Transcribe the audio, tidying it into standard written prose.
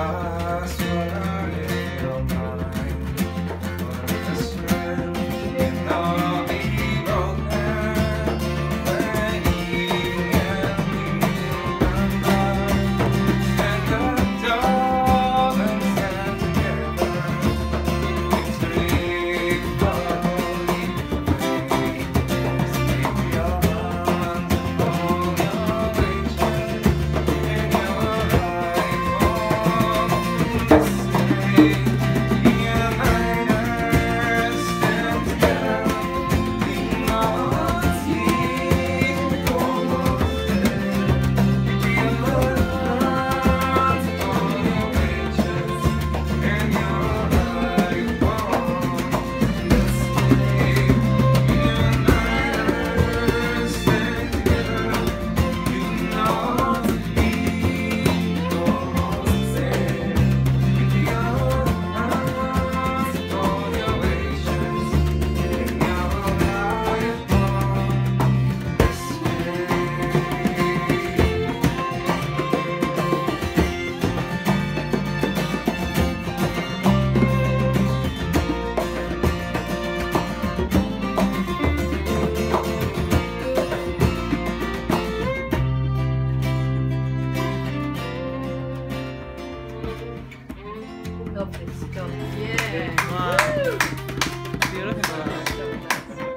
That's what I did all night. But this friend can all be broken when he and you and I stand up tall and stand together. It's three lonely ways. Keep your hands upon your bleachers in your eyes. Lovely stuff. Yeah. Wow. Beautiful. Wow.